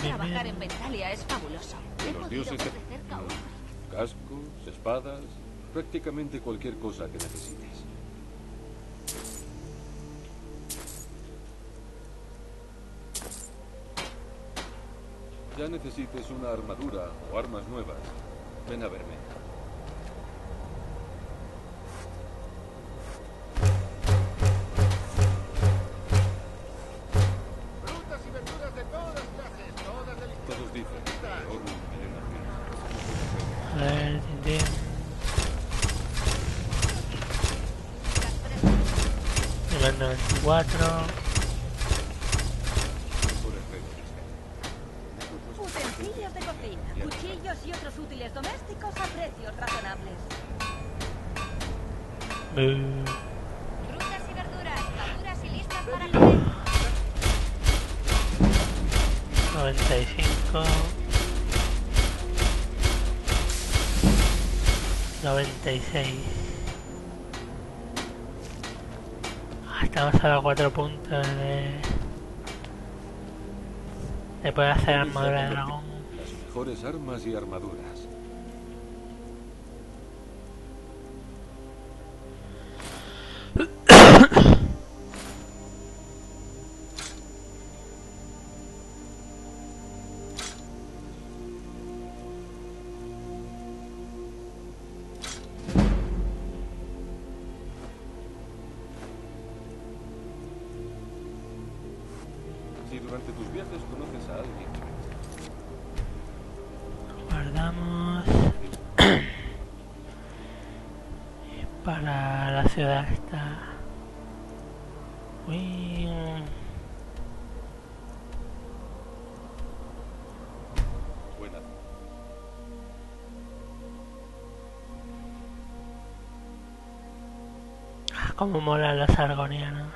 Trabajar en Ventalia es fabuloso. Los dioses te ofrecen cascos, espadas, prácticamente cualquier cosa que necesites. Ya necesites una armadura o armas nuevas, ven a verme. Frutas y verduras de todas clases, todas deliciosas. Todos dicen que oro en el argentino. Nivel 94. Frutas y verduras, maduras y listas para comer. 95. 96. Estamos a los 4 puntos de poder hacer armadura de dragón. Las mejores armas y armaduras. Ciudad está muy... buena. Ah, como molan los argonianos.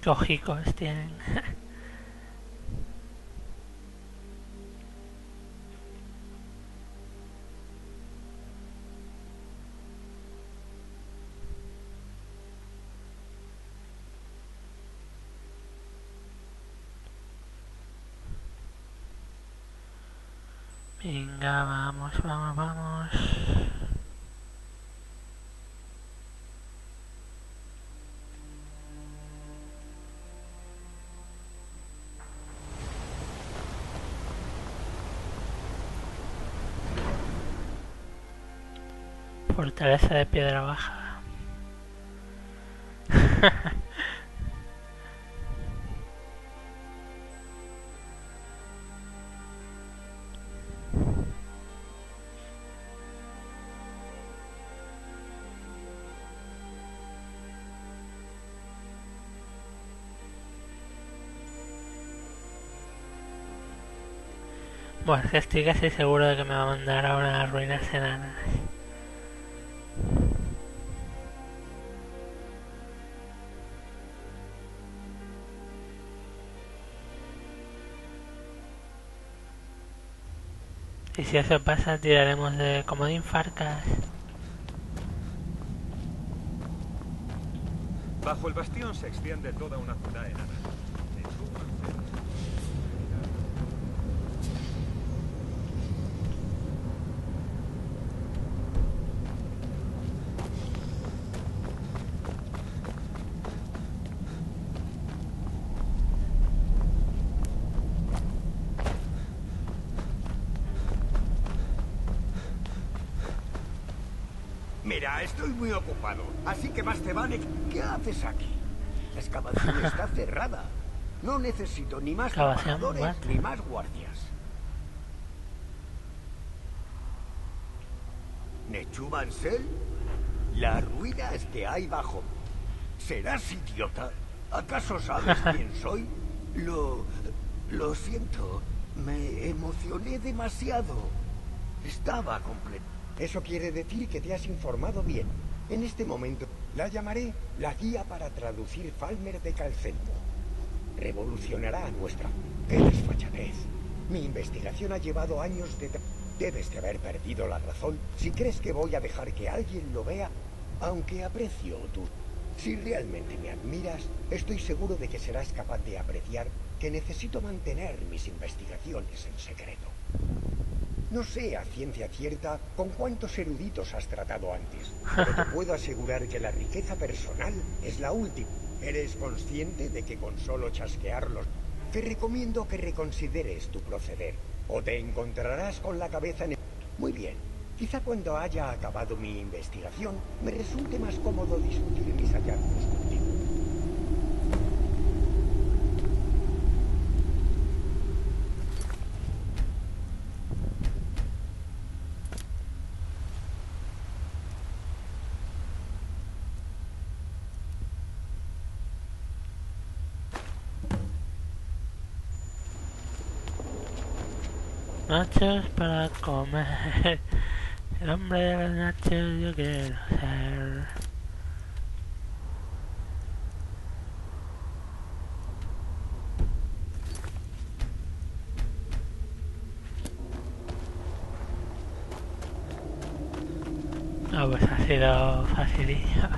Qué ojicos tienen. Venga, vamos, vamos, vamos. Fortaleza de piedra baja. Bueno, es que estoy casi seguro de que me va a mandar ahora a las ruinas enanas. Y si eso pasa, tiraremos de comodín Farcas. Bajo el bastión se extiende toda una ciudad enana. Estoy muy ocupado, así que más te vale. ¿Qué haces aquí? La excavación está cerrada. No necesito ni más trabajadores ni más guardias. ¿Nechubansel? Las ruinas que hay bajo. ¿Serás idiota? ¿Acaso sabes quién soy? Lo siento, me emocioné demasiado. Estaba completo. Eso quiere decir que te has informado bien. En este momento la llamaré la guía para traducir Falmer de Calcento. Revolucionará nuestra... ¡Qué desfachatez! Mi investigación ha llevado años de... Debes de haber perdido la razón si crees que voy a dejar que alguien lo vea, aunque aprecio tu... Si realmente me admiras, estoy seguro de que serás capaz de apreciar que necesito mantener mis investigaciones en secreto. No sé a ciencia cierta con cuántos eruditos has tratado antes, pero te puedo asegurar que la riqueza personal es la última. ¿Eres consciente de que con solo chasquearlos? Te recomiendo que reconsideres tu proceder, o te encontrarás con la cabeza en... Muy bien, quizá cuando haya acabado mi investigación, me resulte más cómodo discutir mis hallazgos contigo. Nachos para comer. El hombre de los nachos yo quiero ser. No, pues ha sido facilísimo.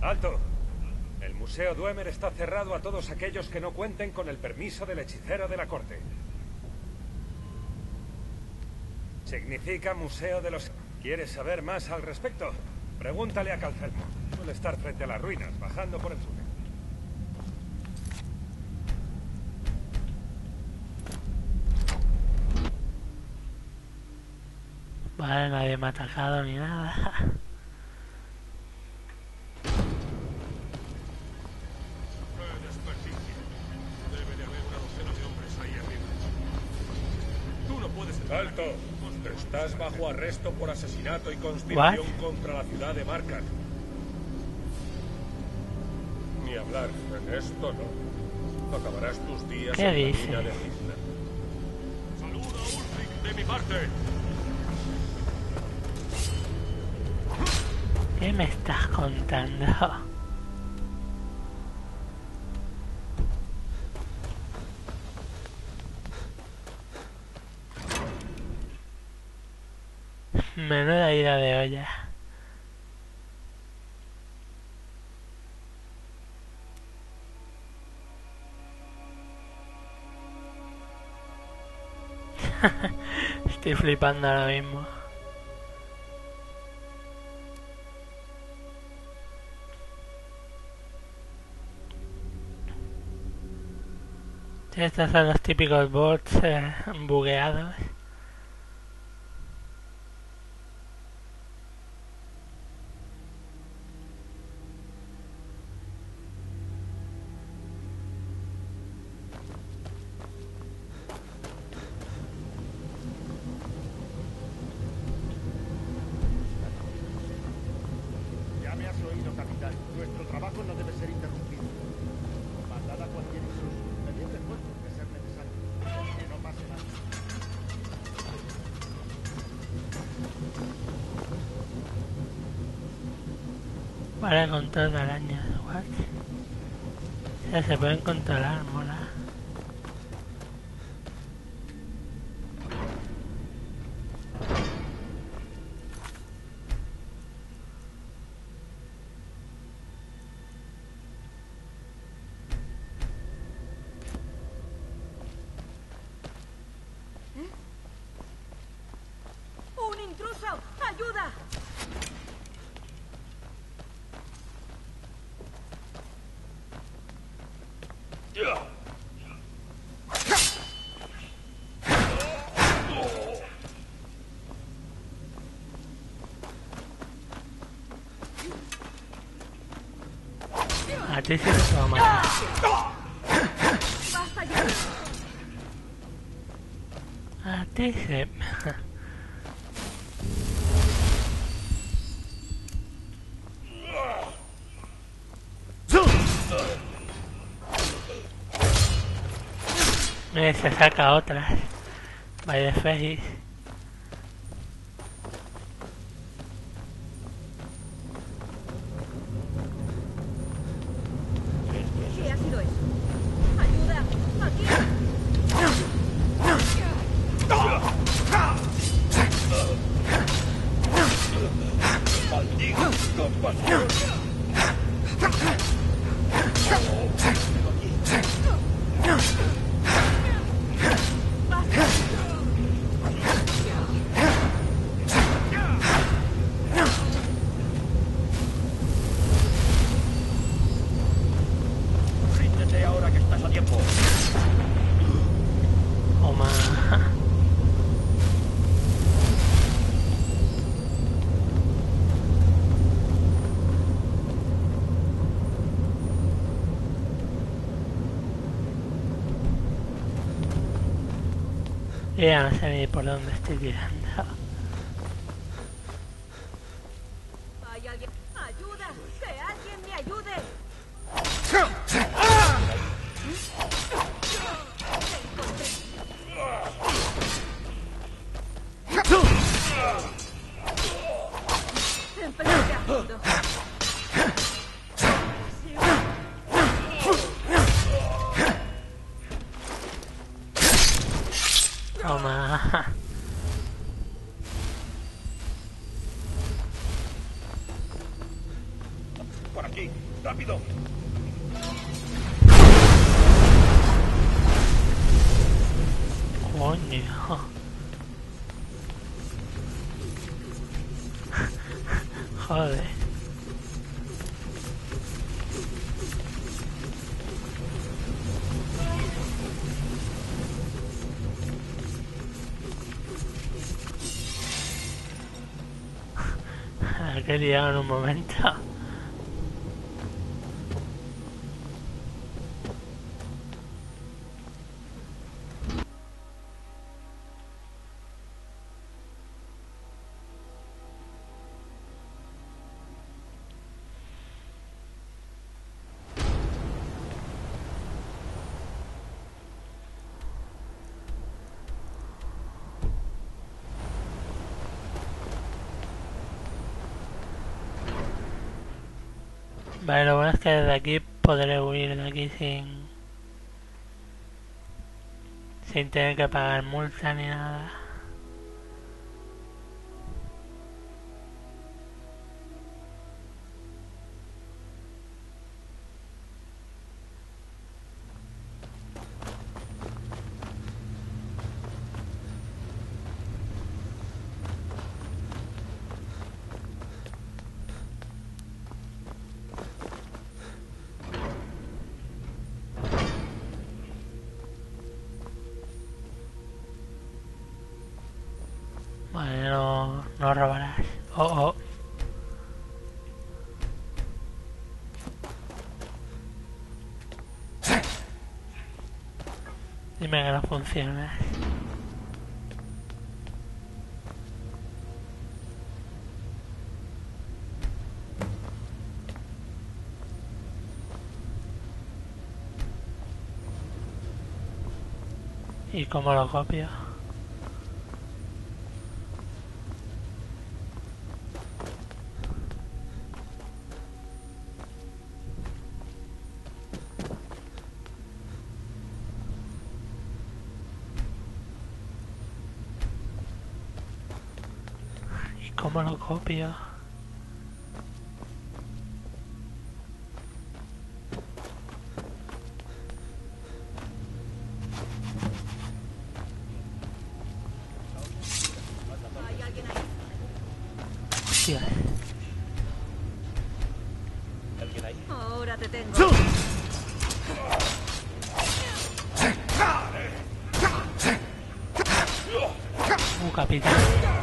¡Alto! El Museo Dwemer está cerrado a todos aquellos que no cuenten con el permiso del hechicero de la corte. Significa Museo de los... ¿Quieres saber más al respecto? Pregúntale a Calcelmo. Suele estar frente a las ruinas, bajando por el sur. Vale, nadie me ha atacado ni nada. ¡Alto! Estás bajo arresto por asesinato y conspiración contra la ciudad de Marcat. Ni hablar en esto, no. Acabarás tus días en la mina de Gisla. ¡Saluda a Ulrich de mi parte! ¿Qué me estás contando? Menuda ida de olla. Estoy flipando ahora mismo. Estos son los típicos bots bugueados. Para control de arañas, what? O sea, se pueden controlar, mola. ¡Un intruso! ¡Ayuda! A ti se te va a matar. A ti se... Se saca otras. Vaya feliz. Ya no sé ni por dónde estoy tirando. ¿Hay alguien? ¡Ayuda! ¡Que alguien me ayude! He liado en un momento. Vale, lo bueno es que desde aquí podré huir de aquí sin tener que pagar multa ni nada. No robarás. Oh, oh. Dime que no funciona. ¿Y cómo lo copio? ¿Cómo lo copio? Sí. ¿Alguien ahí? Ahora te tengo. Capitán.